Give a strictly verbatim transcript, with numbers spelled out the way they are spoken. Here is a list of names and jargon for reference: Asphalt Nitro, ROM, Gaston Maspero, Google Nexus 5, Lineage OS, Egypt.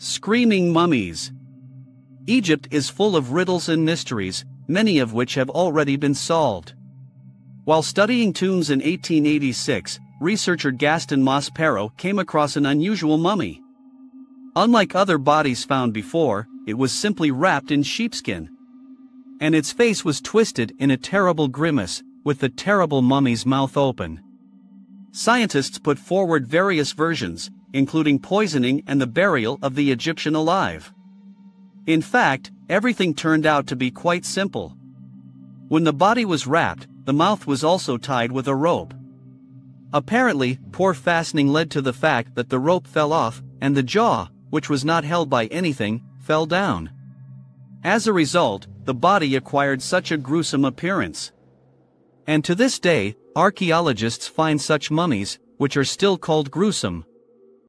Screaming mummies. Egypt is full of riddles and mysteries, many of which have already been solved. While studying tombs in eighteen eighty-six, researcher Gaston Maspero came across an unusual mummy. Unlike other bodies found before, it was simply wrapped in sheepskin. And its face was twisted in a terrible grimace, with the terrible mummy's mouth open. Scientists put forward various versions, including poisoning and the burial of the Egyptian alive. In fact, everything turned out to be quite simple. When the body was wrapped, the mouth was also tied with a rope. Apparently, poor fastening led to the fact that the rope fell off, and the jaw, which was not held by anything, fell down. As a result, the body acquired such a gruesome appearance. And to this day, archaeologists find such mummies, which are still called gruesome.